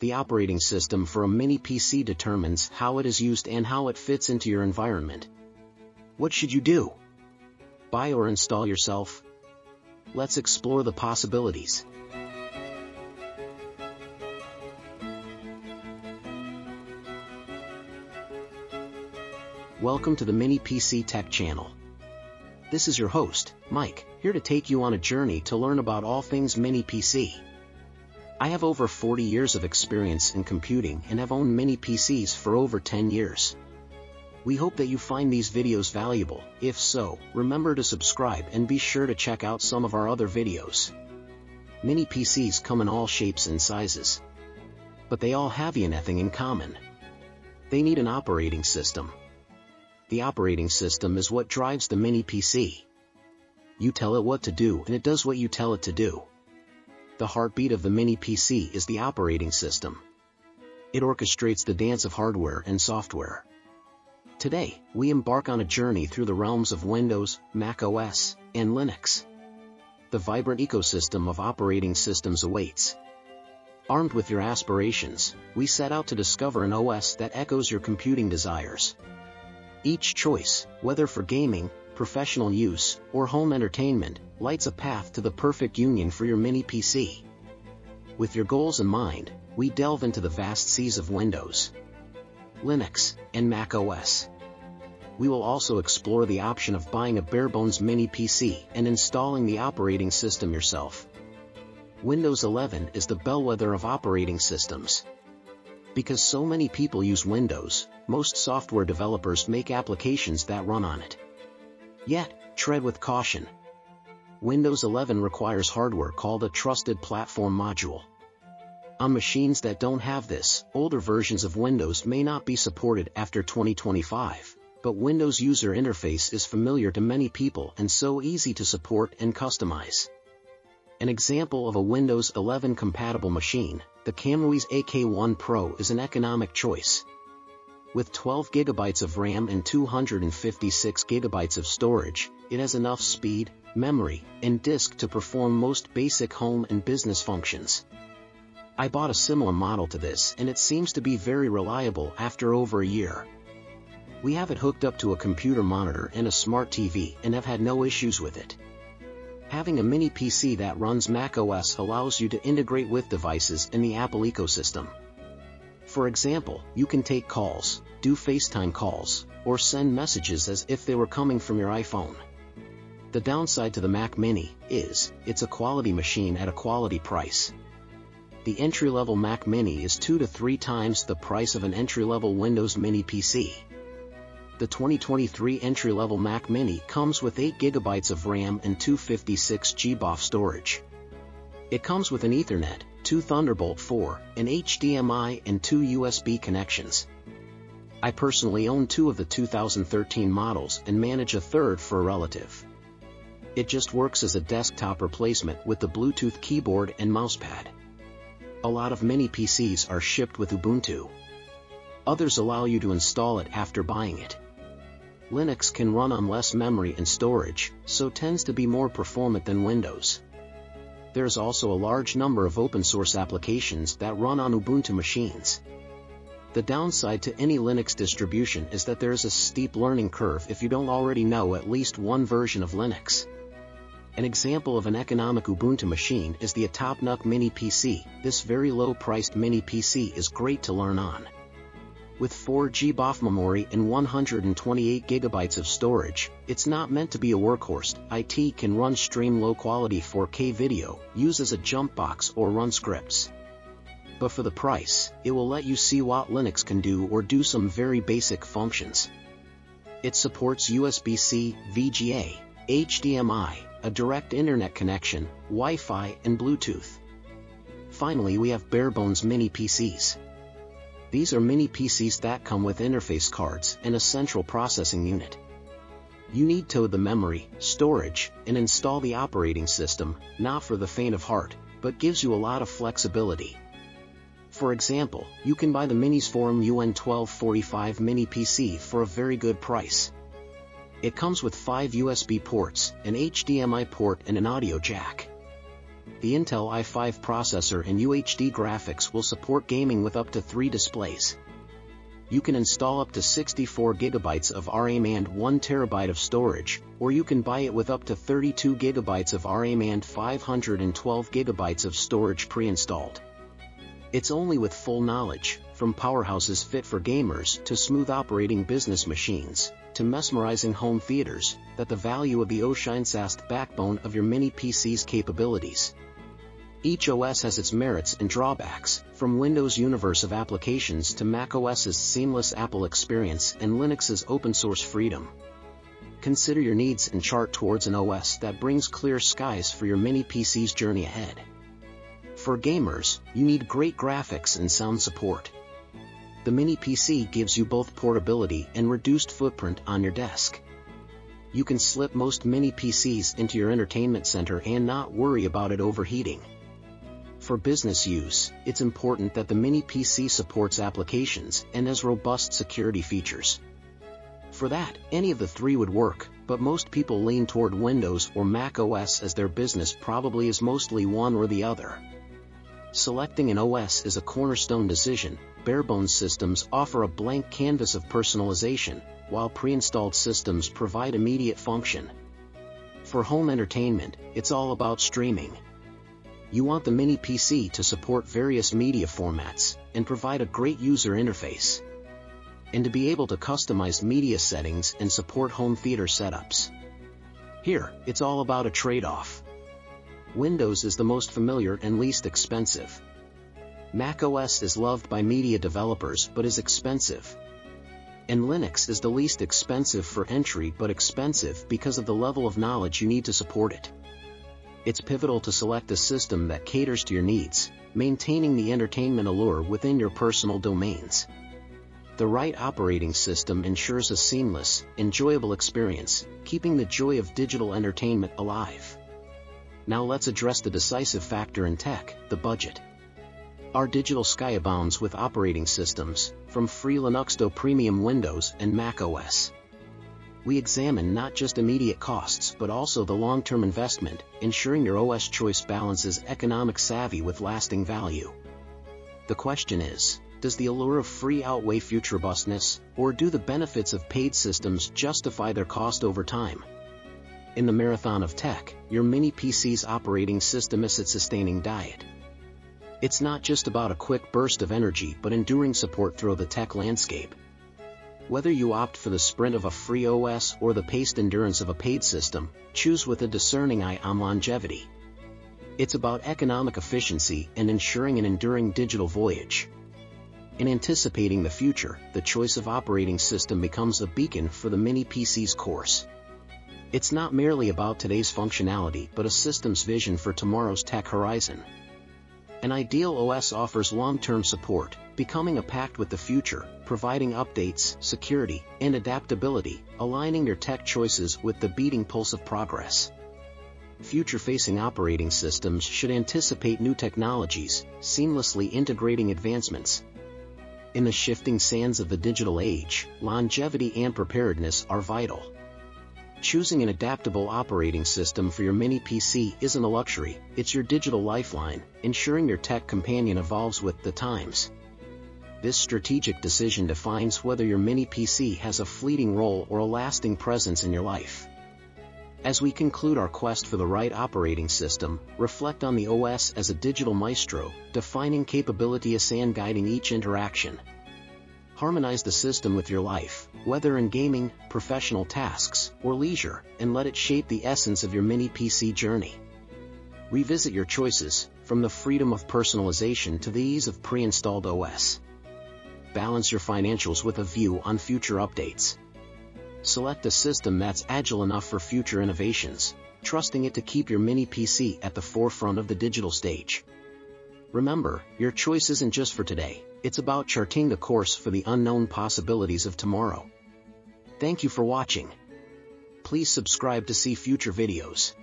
The operating system for a mini PC determines how it is used and how it fits into your environment. What should you do? Buy or install yourself? Let's explore the possibilities. Welcome to the Mini PC Tech channel. This is your host, Mike, here to take you on a journey to learn about all things Mini PC. I have over 40 years of experience in computing and have owned Mini PCs for over 10 years. We hope that you find these videos valuable. If so, remember to subscribe and be sure to check out some of our other videos. Mini PCs come in all shapes and sizes, but they all have nothing in common. They need an operating system. The operating system is what drives the mini PC. You tell it what to do and it does what you tell it to do. The heartbeat of the mini PC is the operating system. It orchestrates the dance of hardware and software. Today, we embark on a journey through the realms of Windows, macOS, and Linux. The vibrant ecosystem of operating systems awaits. Armed with your aspirations, we set out to discover an OS that echoes your computing desires. Each choice, whether for gaming, professional use, or home entertainment, lights a path to the perfect union for your mini PC. With your goals in mind, we delve into the vast seas of Windows, Linux, and macOS. We will also explore the option of buying a bare-bones mini PC and installing the operating system yourself. Windows 11 is the bellwether of operating systems. Because so many people use Windows, most software developers make applications that run on it. Yet, tread with caution. Windows 11 requires hardware called a Trusted Platform Module. On machines that don't have this, older versions of Windows may not be supported after 2025, but Windows user interface is familiar to many people and so easy to support and customize. An example of a Windows 11 compatible machine, the KAMRUI AK1 Pro is an economic choice. With 12 GB of RAM and 256 GB of storage, it has enough speed, memory, and disk to perform most basic home and business functions. I bought a similar model to this and it seems to be very reliable after over a year. We have it hooked up to a computer monitor and a smart TV and have had no issues with it. Having a mini PC that runs macOS allows you to integrate with devices in the Apple ecosystem. For example, you can take calls, do FaceTime calls, or send messages as if they were coming from your iPhone. The downside to the Mac Mini is, it's a quality machine at a quality price. The entry-level Mac Mini is 2 to 3 times the price of an entry-level Windows mini PC. The 2023 entry-level Mac Mini comes with 8 GB of RAM and 256 GB storage. It comes with an Ethernet, 2 Thunderbolt 4, an HDMI and 2 USB connections. I personally own 2 of the 2013 models and manage a third for a relative. It just works as a desktop replacement with the Bluetooth keyboard and mousepad. A lot of mini PCs are shipped with Ubuntu. Others allow you to install it after buying it. Linux can run on less memory and storage, so tends to be more performant than Windows. There's also a large number of open source applications that run on Ubuntu machines. The downside to any Linux distribution is that there is a steep learning curve if you don't already know at least one version of Linux. An example of an economic Ubuntu machine is the ATOPNUC Mini PC. This very low-priced Mini PC is great to learn on. With 4 GB memory and 128 GB of storage, it's not meant to be a workhorse. It can run stream low-quality 4K video, use as a jump box or run scripts. But for the price, it will let you see what Linux can do or do some very basic functions. It supports USB-C, VGA, HDMI, a direct internet connection, Wi-Fi and Bluetooth. Finally, we have bare-bones mini PCs. These are mini PCs that come with interface cards and a central processing unit. You need to load the memory, storage, and install the operating system, not for the faint of heart, but gives you a lot of flexibility. For example, you can buy the Minisforum UN1245 mini PC for a very good price. It comes with 5 USB ports, an HDMI port and an audio jack. The Intel i5 processor and UHD graphics will support gaming with up to 3 displays. You can install up to 64 GB of RAM and 1 TB of storage, or you can buy it with up to 32 GB of RAM and 512 GB of storage pre-installed. It's only with full knowledge, from powerhouses fit for gamers to smooth operating business machines, to mesmerizing home theaters, that the value of the Oceansast backbone of your mini PC's capabilities. Each OS has its merits and drawbacks, from Windows' universe of applications to macOS's seamless Apple experience and Linux's open-source freedom. Consider your needs and chart towards an OS that brings clear skies for your mini PC's journey ahead. For gamers, you need great graphics and sound support. The mini PC gives you both portability and reduced footprint on your desk. You can slip most mini PCs into your entertainment center and not worry about it overheating. For business use, it's important that the mini PC supports applications and has robust security features. For that, any of the 3 would work, but most people lean toward Windows or macOS as their business probably is mostly one or the other. Selecting an OS is a cornerstone decision. Barebones systems offer a blank canvas of personalization, while pre-installed systems provide immediate function. For home entertainment, it's all about streaming. You want the mini PC to support various media formats and provide a great user interface, and to be able to customize media settings and support home theater setups. Here, it's all about a trade-off. Windows is the most familiar and least expensive. macOS is loved by media developers but is expensive. And Linux is the least expensive for entry but expensive because of the level of knowledge you need to support it. It's pivotal to select a system that caters to your needs, maintaining the entertainment allure within your personal domains. The right operating system ensures a seamless, enjoyable experience, keeping the joy of digital entertainment alive. Now let's address the decisive factor in tech, the budget. Our digital sky abounds with operating systems, from free Linux to premium Windows and macOS. We examine not just immediate costs but also the long-term investment, ensuring your OS choice balances economic savvy with lasting value. The question is, does the allure of free outweigh future robustness, or do the benefits of paid systems justify their cost over time? In the marathon of tech, your mini PC's operating system is its sustaining diet. It's not just about a quick burst of energy but enduring support through the tech landscape. Whether you opt for the sprint of a free OS or the paced endurance of a paid system, choose with a discerning eye on longevity. It's about economic efficiency and ensuring an enduring digital voyage. In anticipating the future, the choice of operating system becomes a beacon for the mini PC's course. It's not merely about today's functionality but a system's vision for tomorrow's tech horizon. An ideal OS offers long-term support, becoming a pact with the future, providing updates, security, and adaptability, aligning your tech choices with the beating pulse of progress. Future-facing operating systems should anticipate new technologies, seamlessly integrating advancements. In the shifting sands of the digital age, longevity and preparedness are vital. Choosing an adaptable operating system for your mini PC isn't a luxury, it's your digital lifeline, ensuring your tech companion evolves with the times. This strategic decision defines whether your mini PC has a fleeting role or a lasting presence in your life. As we conclude our quest for the right operating system, reflect on the OS as a digital maestro, defining capabilities and guiding each interaction. Harmonize the system with your life, whether in gaming, professional tasks, or leisure, and let it shape the essence of your mini PC journey. Revisit your choices, from the freedom of personalization to the ease of pre-installed OS. Balance your financials with a view on future updates. Select a system that's agile enough for future innovations, trusting it to keep your mini PC at the forefront of the digital stage. Remember, your choice isn't just for today. It's about charting the course for the unknown possibilities of tomorrow. Thank you for watching. Please subscribe to see future videos.